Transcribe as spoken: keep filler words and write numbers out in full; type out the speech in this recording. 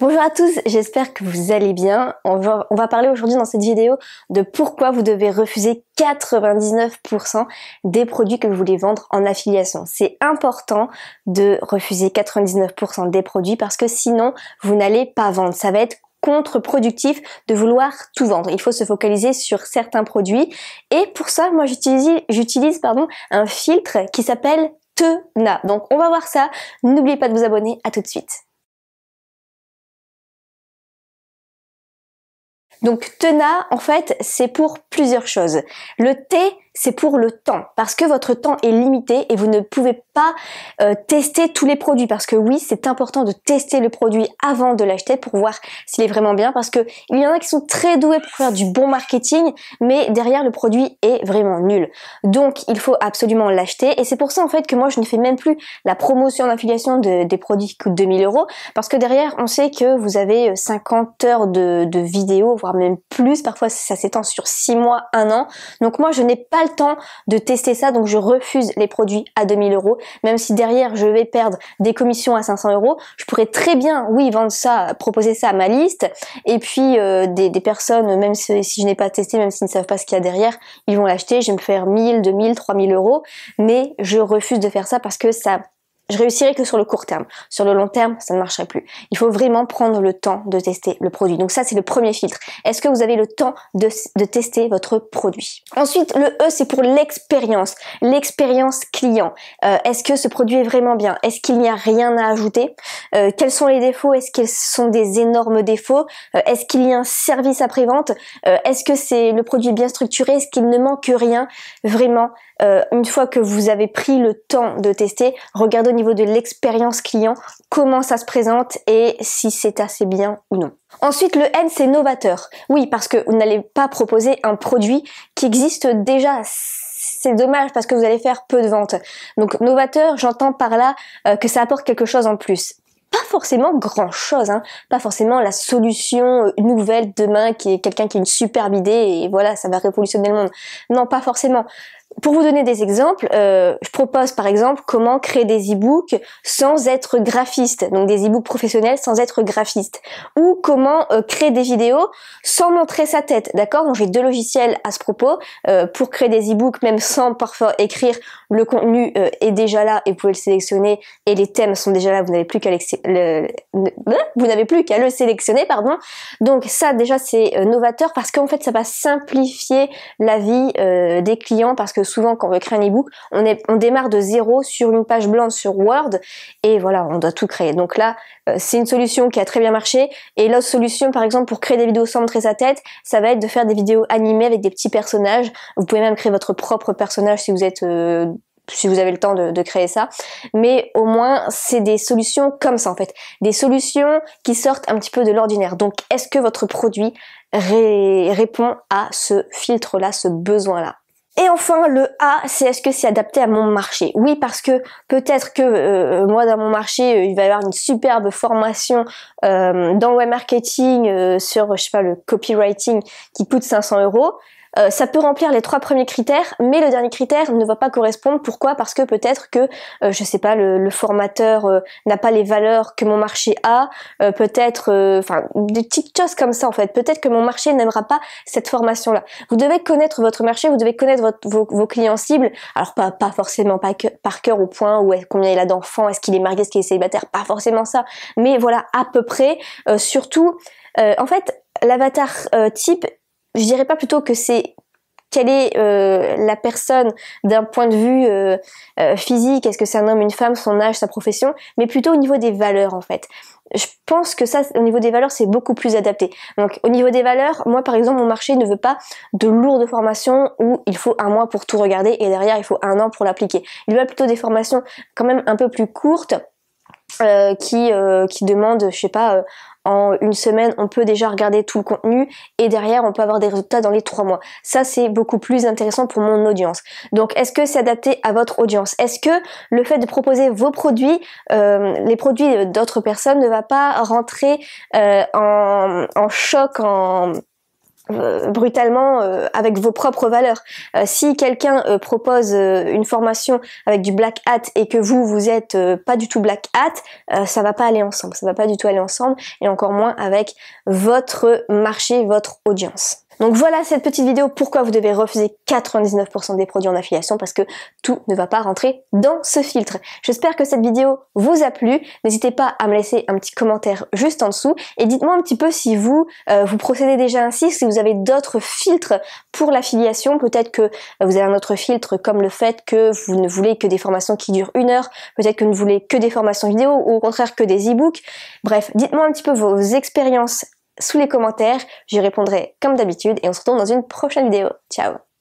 Bonjour à tous, j'espère que vous allez bien. On va, on va parler aujourd'hui dans cette vidéo de pourquoi vous devez refuser quatre-vingt-dix-neuf pour cent des produits que vous voulez vendre en affiliation. C'est important de refuser quatre-vingt-dix-neuf pour cent des produits parce que sinon vous n'allez pas vendre. Ça va être contre-productif de vouloir tout vendre. Il faut se focaliser sur certains produits et pour ça, moi j'utilise, j'utilise pardon, un filtre qui s'appelle Tena. Donc on va voir ça, n'oubliez pas de vous abonner, à tout de suite. Donc Tena, en fait, c'est pour plusieurs choses. Le T, c'est pour le temps, parce que votre temps est limité et vous ne pouvez pas euh, tester tous les produits, parce que oui, c'est important de tester le produit avant de l'acheter pour voir s'il est vraiment bien, parce que il y en a qui sont très doués pour faire du bon marketing, mais derrière le produit est vraiment nul. Donc il faut absolument l'acheter et c'est pour ça en fait que moi je ne fais même plus la promotion d'affiliation de, des produits qui coûtent deux mille euros, parce que derrière on sait que vous avez cinquante heures de, de vidéos, voire même plus, parfois ça s'étend sur six mois, un an, donc moi je n'ai pas le temps de tester ça, donc je refuse les produits à deux mille euros, même si derrière je vais perdre des commissions à cinq cents euros. Je pourrais très bien, oui, vendre ça, proposer ça à ma liste, et puis euh, des, des personnes, même si, si je n'ai pas testé, même s'ils ne savent pas ce qu'il y a derrière, ils vont l'acheter, je vais me faire mille, deux mille, trois mille euros, mais je refuse de faire ça parce que ça, je réussirai que sur le court terme. Sur le long terme, ça ne marcherait plus. Il faut vraiment prendre le temps de tester le produit. Donc ça, c'est le premier filtre. Est-ce que vous avez le temps de, de tester votre produit? Ensuite, le E, c'est pour l'expérience. L'expérience client. Euh, est-ce que ce produit est vraiment bien? Est-ce qu'il n'y a rien à ajouter? euh, Quels sont les défauts? Est-ce qu'ils sont des énormes défauts? euh, Est-ce qu'il y a un service après-vente? euh, Est-ce que c'est le produit bien structuré? Est-ce qu'il ne manque rien? Vraiment, euh, une fois que vous avez pris le temps de tester, regardez au niveau de l'expérience client, comment ça se présente et si c'est assez bien ou non. Ensuite, le N, c'est novateur. Oui, parce que vous n'allez pas proposer un produit qui existe déjà. C'est dommage parce que vous allez faire peu de ventes. Donc, novateur, j'entends par là euh, que ça apporte quelque chose en plus. Pas forcément grand chose, hein. Pas forcément la solution nouvelle demain qui est quelqu'un qui a une superbe idée et voilà, ça va révolutionner le monde. Non, pas forcément. Pour vous donner des exemples, euh, je propose par exemple comment créer des e-books sans être graphiste, donc des e-books professionnels sans être graphiste, ou comment euh, créer des vidéos sans montrer sa tête, d'accord? Donc j'ai deux logiciels à ce propos, euh, pour créer des e-books même sans parfois écrire, le contenu euh, est déjà là et vous pouvez le sélectionner et les thèmes sont déjà là, vous n'avez plus qu'à le, le, vous n'avez plus qu'à le sélectionner, pardon. Donc ça déjà c'est euh, novateur parce qu'en fait ça va simplifier la vie euh, des clients parce que souvent quand on veut créer un ebook, on, est, on démarre de zéro sur une page blanche sur Word et voilà, on doit tout créer. Donc là, euh, c'est une solution qui a très bien marché et l'autre solution, par exemple, pour créer des vidéos sans montrer sa tête, ça va être de faire des vidéos animées avec des petits personnages. Vous pouvez même créer votre propre personnage si vous êtes... Euh, si vous avez le temps de, de créer ça, mais au moins c'est des solutions comme ça en fait, des solutions qui sortent un petit peu de l'ordinaire. Donc est-ce que votre produit ré- répond à ce filtre-là, ce besoin-là? Et enfin, le A, c'est est-ce que c'est adapté à mon marché? Oui, parce que peut-être que euh, moi, dans mon marché, euh, il va y avoir une superbe formation euh, dans le web marketing euh, sur, je sais pas, le copywriting qui coûte cinq cents euros. Euh, ça peut remplir les trois premiers critères, mais le dernier critère ne va pas correspondre. Pourquoi? Parce que peut-être que, euh, je sais pas, le, le formateur euh, n'a pas les valeurs que mon marché a, euh, peut-être, enfin, euh, des petites choses comme ça en fait. Peut-être que mon marché n'aimera pas cette formation-là. Vous devez connaître votre marché, vous devez connaître votre, vos, vos clients cibles. Alors pas, pas forcément pas que, par cœur au point où est, combien il a d'enfants, est-ce qu'il est marié, est-ce qu'il est célibataire, pas forcément ça. Mais voilà, à peu près. Euh, surtout, euh, en fait, l'avatar euh, type, je dirais pas plutôt que c'est quelle est euh, la personne d'un point de vue euh, euh, physique, est-ce que c'est un homme, une femme, son âge, sa profession, mais plutôt au niveau des valeurs en fait. Je pense que ça, au niveau des valeurs, c'est beaucoup plus adapté. Donc, au niveau des valeurs, moi, par exemple, mon marché ne veut pas de lourdes formations où il faut un mois pour tout regarder et derrière, il faut un an pour l'appliquer. Il veut plutôt des formations quand même un peu plus courtes euh, qui, euh, qui demandent, je sais pas... Euh, en une semaine, on peut déjà regarder tout le contenu et derrière, on peut avoir des résultats dans les trois mois. Ça, c'est beaucoup plus intéressant pour mon audience. Donc, est-ce que c'est adapté à votre audience? Est-ce que le fait de proposer vos produits, euh, les produits d'autres personnes, ne va pas rentrer euh, en, en choc, en... Euh, brutalement euh, avec vos propres valeurs. Euh, si quelqu'un euh, propose euh, une formation avec du black hat et que vous vous êtes euh, pas du tout black hat, euh, ça va pas aller ensemble, ça va pas du tout aller ensemble, et encore moins avec votre marché, votre audience. Donc voilà cette petite vidéo pourquoi vous devez refuser quatre-vingt-dix-neuf pour cent des produits en affiliation, parce que tout ne va pas rentrer dans ce filtre. J'espère que cette vidéo vous a plu. N'hésitez pas à me laisser un petit commentaire juste en dessous et dites-moi un petit peu si vous euh, vous procédez déjà ainsi, si vous avez d'autres filtres pour l'affiliation. Peut-être que vous avez un autre filtre comme le fait que vous ne voulez que des formations qui durent une heure, peut-être que vous ne voulez que des formations vidéo ou au contraire que des e-books. Bref, dites-moi un petit peu vos expériences sous les commentaires, j'y répondrai comme d'habitude et on se retrouve dans une prochaine vidéo. Ciao!